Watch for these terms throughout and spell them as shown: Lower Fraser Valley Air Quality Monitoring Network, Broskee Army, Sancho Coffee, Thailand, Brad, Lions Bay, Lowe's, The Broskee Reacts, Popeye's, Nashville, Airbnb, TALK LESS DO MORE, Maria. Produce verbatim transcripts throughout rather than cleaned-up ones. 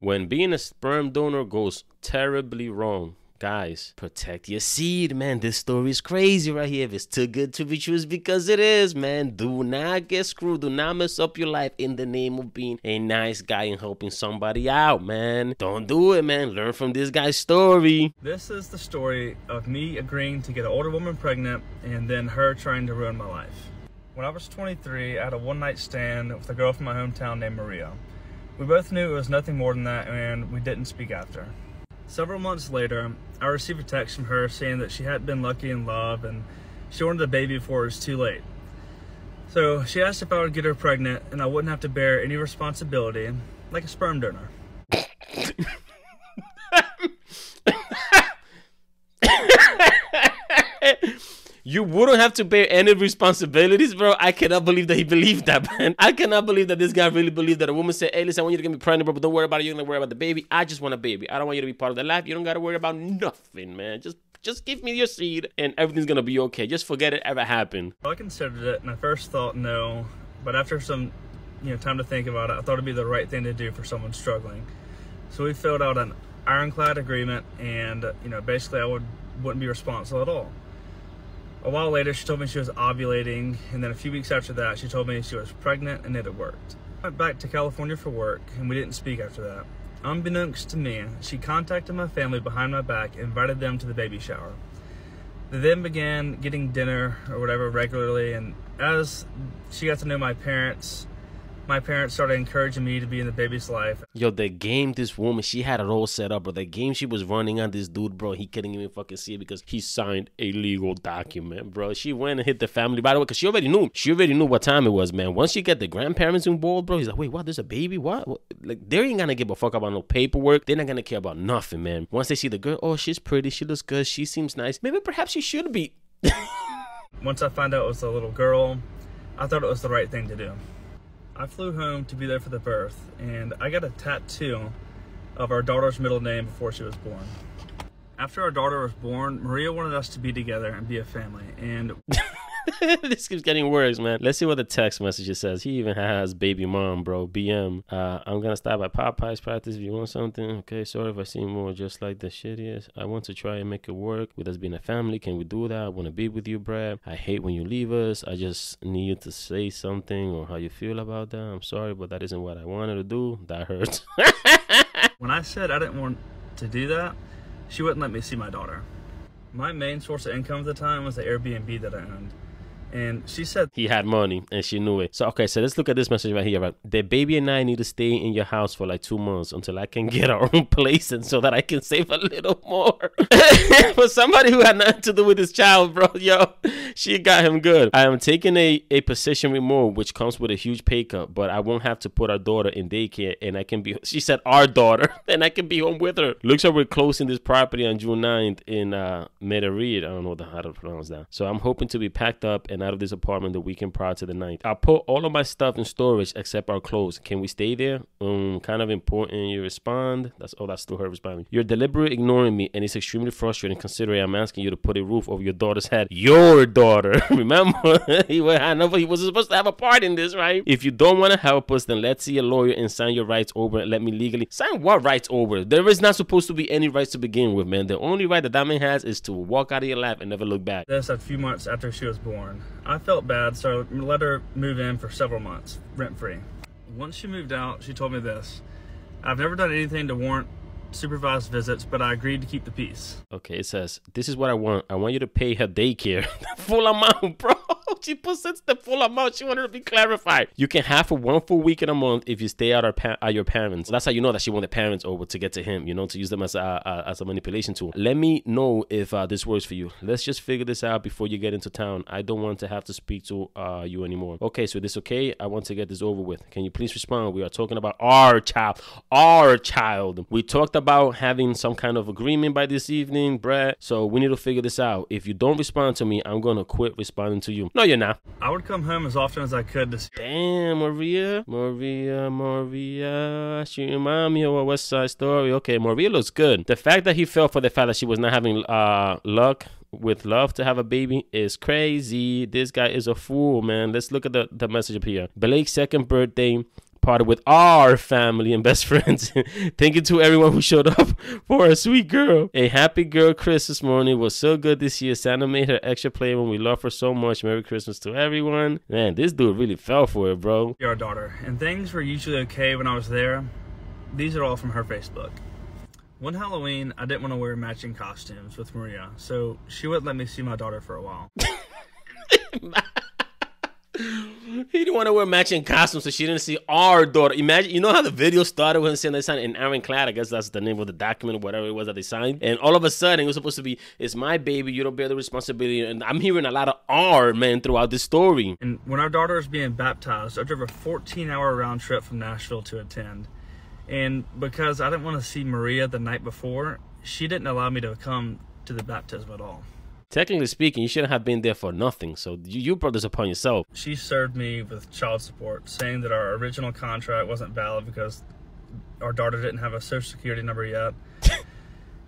When being a sperm donor goes terribly wrong, guys, protect your seed, man. This story is crazy right here. If it's too good to be true, it's because it is, man. Do not get screwed. Do not mess up your life in the name of being a nice guy and helping somebody out, man. Don't do it, man. Learn from this guy's story. This is the story of me agreeing to get an older woman pregnant and then her trying to ruin my life. When I was twenty-three, I had a one-night stand with a girl from my hometown named Maria. We both knew it was nothing more than that, and we didn't speak after. Several months later, I received a text from her saying that she hadn't been lucky in love and she wanted a baby before it was too late. So she asked if I would get her pregnant and I wouldn't have to bear any responsibility, like a sperm donor. You wouldn't have to bear any responsibilities, bro. I cannot believe that he believed that, man. I cannot believe that this guy really believed that a woman said, hey, listen, I want you to get me pregnant, bro, but don't worry about it. You're going to worry about the baby. I just want a baby. I don't want you to be part of the life. You don't got to worry about nothing, man. Just just give me your seed and everything's going to be okay. Just forget it ever happened. Well, I considered it and I first thought no, but after some you know, time to think about it, I thought it'd be the right thing to do for someone struggling. So we filled out an ironclad agreement and you know, basically I would, wouldn't be responsible at all. A while later, she told me she was ovulating, and then a few weeks after that, she told me she was pregnant and it had worked. I went back to California for work, and we didn't speak after that. Unbeknownst to me, she contacted my family behind my back and invited them to the baby shower. They then began getting dinner or whatever regularly, and as she got to know my parents, my parents started encouraging me to be in the baby's life. Yo, the game this woman, she had it all set up, bro. The game she was running on this dude, bro, he couldn't even fucking see it because he signed a legal document, bro. She went and hit the family, by the way, because she already knew. She already knew what time it was, man. Once you get the grandparents involved, bro, he's like, wait, what? There's a baby? What? What? Like, they ain't gonna give a fuck about no paperwork. They're not gonna care about nothing, man. Once they see the girl, oh, she's pretty. She looks good. She seems nice. Maybe perhaps she should be. Once I found out it was a little girl, I thought it was the right thing to do. I flew home to be there for the birth, and I got a tattoo of our daughter's middle name before she was born. After our daughter was born, Maria wanted us to be together and be a family, and... This keeps getting worse, man. Let's see what the text message says. He even has baby mom, bro. B M. Uh, I'm gonna stop at Popeye's practice if you want something. Okay, sorry if I seem more just like the shittiest. I want to try and make it work with us being a family. Can we do that? I want to be with you, Brad. I hate when you leave us. I just need you to say something or how you feel about that. I'm sorry, but that isn't what I wanted to do. That hurts. When I said I didn't want to do that, she wouldn't let me see my daughter. My main source of income at the time was the Airbnb that I owned. And she said he had money and she knew it. So, okay, so let's look at this message right here. Right? The baby and I need to stay in your house for like two months until I can get our own place and so that I can save a little more. For somebody who had nothing to do with this child, bro, yo, she got him good. I am taking a, a position remote, which comes with a huge pay cut, but I won't have to put our daughter in daycare and I can be, she said our daughter, and I can be home with her. Looks like we're closing this property on June ninth in uh, Medarid. I don't know how to pronounce that. So I'm hoping to be packed up and out of this apartment the weekend prior to the ninth. I put all of my stuff in storage except our clothes. Can we stay there? Um, kind of important you respond. That's oh, that's still her responding. You're deliberately ignoring me and it's extremely frustrating considering I'm asking you to put a roof over your daughter's head. Your daughter. Remember, he went, I know he wasn't supposed to have a part in this, right? If you don't want to help us, then let's see a lawyer and sign your rights over and let me legally sign what rights over? There is not supposed to be any rights to begin with, man. The only right that that man has is to walk out of your life and never look back. That's a few months after she was born. I felt bad, so I let her move in for several months, rent-free. Once she moved out, she told me this. I've never done anything to warrant supervised visits, but I agreed to keep the peace. Okay, it says, this is what I want. I want you to pay her daycare. Full amount, bro. She posits the full amount. She wanted to be clarified. You can have for one full week in a month if you stay at, our pa at your parents. That's how you know that she wanted parents over to get to him, you know, to use them as a, a, as a manipulation tool. Let me know if uh, this works for you. Let's just figure this out before you get into town. I don't want to have to speak to uh, you anymore. Okay, so this okay? I want to get this over with. Can you please respond? We are talking about our child. Our child. We talked about having some kind of agreement by this evening, Brad. So we need to figure this out. If you don't respond to me, I'm going to quit responding to you. No, you're not. I would come home as often as I could to see. Damn, Maria. Maria, Maria. She remind me of a West Side Story. Okay, Maria looks good. The fact that he fell for the fact that she was not having uh, luck with love to have a baby is crazy. This guy is a fool, man. Let's look at the, the message up here. Blake's second birthday. parted with our family and best friends. Thank you to everyone who showed up for a sweet girl. A happy girl Christmas morning was so good this year. Santa made her extra play when we love her so much. Merry Christmas to everyone. Man, this dude really fell for it, bro. Your daughter, and things were usually okay when I was there. These are all from her Facebook. One Halloween, I didn't want to wear matching costumes with Maria, so she wouldn't let me see my daughter for a while. He didn't want to wear matching costumes, so she didn't see our daughter. Imagine, you know how the video started when they signed an Aaron Clad, I guess that's the name of the document, whatever it was that they signed. And all of a sudden, it was supposed to be, it's my baby, you don't bear the responsibility. And I'm hearing a lot of R, man, throughout this story. And when our daughter was being baptized, I drove a fourteen hour round trip from Nashville to attend. And because I didn't want to see Maria the night before, she didn't allow me to come to the baptism at all. Technically speaking, you shouldn't have been there for nothing, so you, you brought this upon yourself. She served me with child support, saying that our original contract wasn't valid because our daughter didn't have a social security number yet.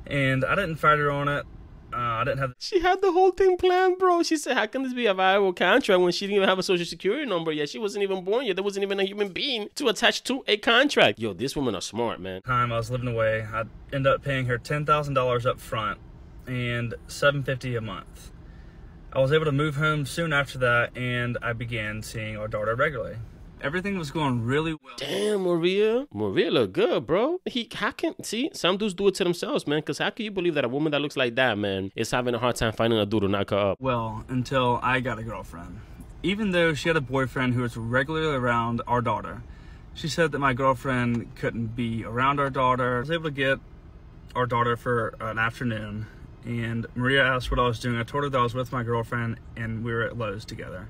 And I didn't fight her on it. Uh, I didn't have... She had the whole thing planned, bro. She said, how can this be a viable contract when she didn't even have a social security number yet? She wasn't even born yet. There wasn't even a human being to attach to a contract. Yo, these women are smart, man. Time I was living away, I ended up paying her ten thousand dollars up front and seven hundred fifty dollars a month. I was able to move home soon after that, and I began seeing our daughter regularly. Everything was going really well. Damn, Maria. Maria look good, bro. He, how can, see, some dudes do it to themselves, man, because how can you believe that a woman that looks like that, man, is having a hard time finding a dude to knock her up? Well, until I got a girlfriend. Even though she had a boyfriend who was regularly around our daughter, she said that my girlfriend couldn't be around our daughter. I was able to get our daughter for an afternoon, and Maria asked what I was doing. I told her that I was with my girlfriend, and we were at Lowe's together.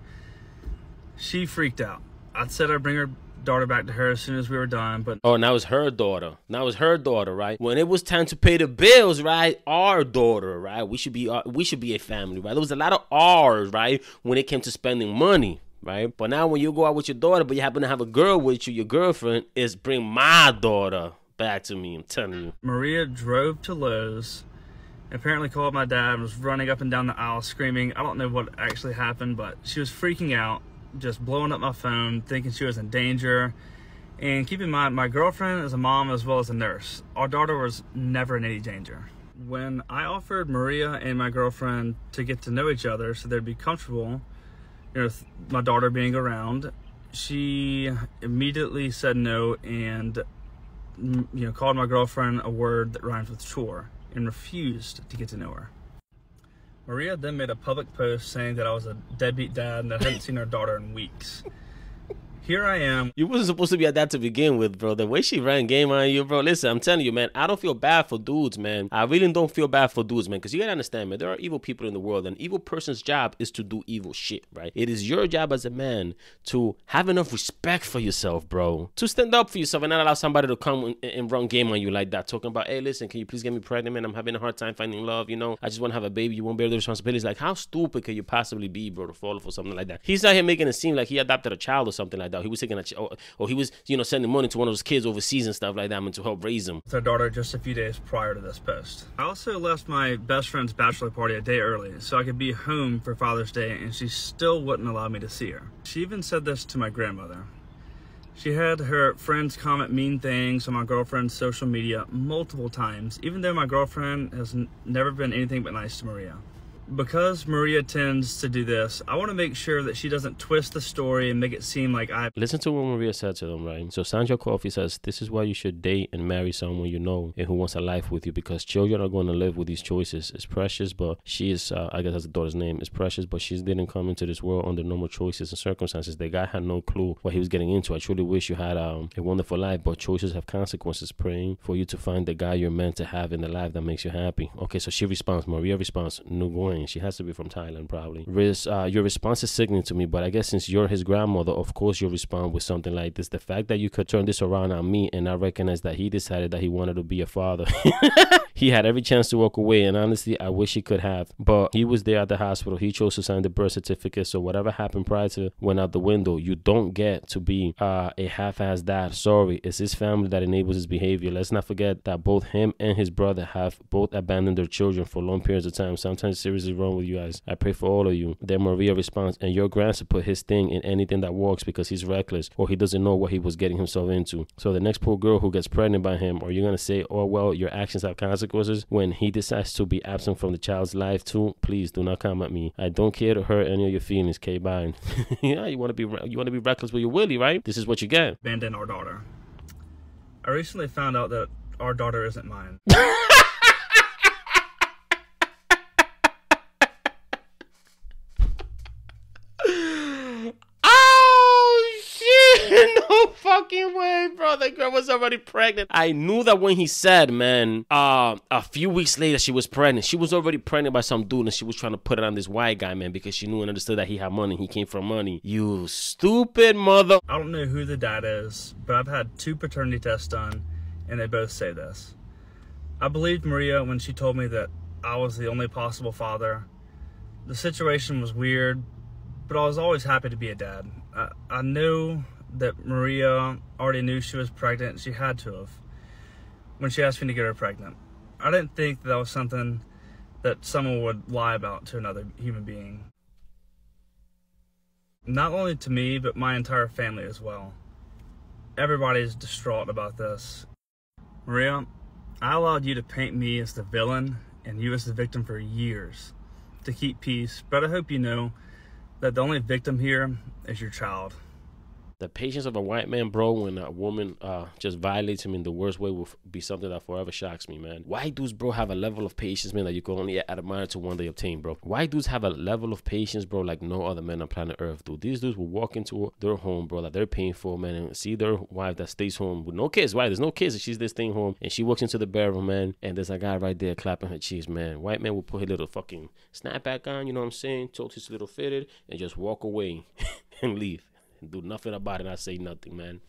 She freaked out. I said I'd bring her daughter back to her as soon as we were done, but... Oh, and that was her daughter. That was her daughter, right? When it was time to pay the bills, right? Our daughter, right? We should be, uh, we should be a family, right? There was a lot of R's, right? When it came to spending money, right? But now when you go out with your daughter, but you happen to have a girl with you, your girlfriend is bring my daughter back to me, I'm telling you. Maria drove to Lowe's, apparently called my dad, and was running up and down the aisle screaming. I don't know what actually happened, but she was freaking out. Just blowing up my phone, thinking she was in danger. And keep in mind, my girlfriend is a mom as well as a nurse. Our daughter was never in any danger. When I offered Maria and my girlfriend to get to know each other so they'd be comfortable, you know, with my daughter being around, she immediately said no and, you know, called my girlfriend a word that rhymes with chore and refused to get to know her. Maria then made a public post saying that I was a deadbeat dad and that I hadn't seen her daughter in weeks. Here I am. You wasn't supposed to be a dad to begin with, bro. The way she ran game on you, bro. Listen, I'm telling you, man, I don't feel bad for dudes, man. I really don't feel bad for dudes, man, because you got to understand, man, there are evil people in the world. An evil person's job is to do evil shit, right? It is your job as a man to have enough respect for yourself, bro, to stand up for yourself and not allow somebody to come and, and run game on you like that, talking about, hey, listen, can you please get me pregnant, man? I'm having a hard time finding love, you know? I just want to have a baby. You won't bear the responsibilities. Like, how stupid could you possibly be, bro, to fall for something like that? He's out here making it seem like he adopted a child or something like that. He was taking a ch or, or he was, you know, sending money to one of those kids overseas and stuff like that, I mean, to help raise him. Their daughter just a few days prior to this post. I also left my best friend's bachelor party a day early so I could be home for Father's Day, and she still wouldn't allow me to see her. She even said this to my grandmother. She had her friends comment mean things on my girlfriend's social media multiple times, even though my girlfriend has n never been anything but nice to Maria. Because Maria tends to do this, I want to make sure that she doesn't twist the story and make it seem like I... Listen to what Maria said to them, right? So Sancho Coffee says, this is why you should date and marry someone you know and who wants a life with you, because children are going to live with these choices. It's precious, but she is, uh, I guess that's the daughter's name, it's precious, but she didn't come into this world under normal choices and circumstances. The guy had no clue what he was getting into. I truly wish you had um, a wonderful life, but choices have consequences. Praying for you to find the guy you're meant to have in the life that makes you happy. Okay, so she responds, Maria responds, no going. She has to be from Thailand, probably. Riz, uh, your response is sickening to me, but I guess since you're his grandmother, of course you'll respond with something like this. The fact that you could turn this around on me and I recognize that he decided that he wanted to be a father. He had every chance to walk away, and honestly, I wish he could have. But he was there at the hospital. He chose to sign the birth certificate, so whatever happened prior to went out the window. You don't get to be uh, a half-assed dad. Sorry, it's his family that enables his behavior. Let's not forget that both him and his brother have both abandoned their children for long periods of time. Sometimes seriously wrong with you guys. I pray for all of you. Then Maria responds, and your grandson put his thing in anything that walks because he's reckless or he doesn't know what he was getting himself into. So the next poor girl who gets pregnant by him, are you going to say, oh, well, your actions have consequences when he decides to be absent from the child's life too? Please do not come at me. I don't care to hurt any of your feelings. K. Bye. Yeah, you want to be you want to be reckless with your willy, right? This is what you get. Abandon our daughter. I recently found out that our daughter isn't mine. Fucking way, bro. That girl was already pregnant. I knew that when he said, man, uh, a few weeks later, she was pregnant. She was already pregnant by some dude, and she was trying to put it on this white guy, man, because she knew and understood that he had money. He came from money. You stupid mother. I don't know who the dad is, but I've had two paternity tests done, and they both say this. I believed Maria when she told me that I was the only possible father. The situation was weird, but I was always happy to be a dad. I, I knew that Maria already knew she was pregnant. She had to have when she asked me to get her pregnant. I didn't think that was something that someone would lie about to another human being. Not only to me, but my entire family as well. Everybody is distraught about this. Maria, I allowed you to paint me as the villain and you as the victim for years to keep peace, but I hope you know that the only victim here is your child. The patience of a white man, bro, when a woman uh, just violates him in the worst way will be something that forever shocks me, man. White dudes, bro, have a level of patience, man, that you can only admire to one day obtain, bro. White dudes have a level of patience, bro, like no other men on planet Earth, dude. These dudes will walk into their home, bro, that they're paying for, man, and see their wife that stays home with no kids. Why? There's no kids. She's this thing home, and she walks into the bedroom, man, and there's a guy right there clapping her cheeks, man. White man will put his little fucking snapback on, you know what I'm saying, tote his little fitted, and just walk away and leave. Do nothing about it. I say nothing, man.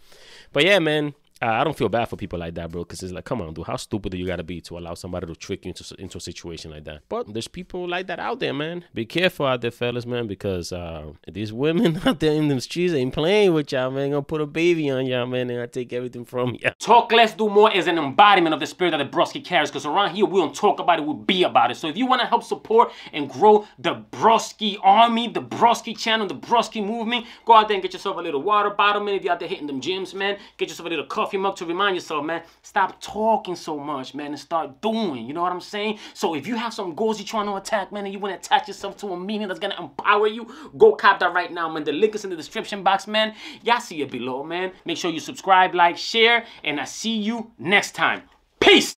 But yeah, man, uh, I don't feel bad for people like that, bro, because it's like, come on, dude, how stupid do you gotta be to allow somebody to trick you into, into a situation like that? But there's people like that out there, man. Be careful out there, fellas, man, because uh, these women out there in them streets ain't playing with y'all, man. Gonna put a baby on y'all, man, and I take everything from you. Talk less, do more is an embodiment of the spirit that the Broskee carries, because around here we don't talk about it, we be about it. So if you want to help support and grow the Broskee Army, the Broskee channel, the Broskee movement, go out there and get yourself a little water bottle, man. If you're out there hitting them gyms, man, get yourself a little coffee Your mug to remind yourself, man, stop talking so much, man, and start doing. You know what I'm saying? So if you have some goals you're trying to attack, man, and you want to attach yourself to a meaning that's going to empower you, go cop that right now, man. The link is in the description box, man. Y'all see it below, man. Make sure you subscribe, like, share, and I see you next time. Peace!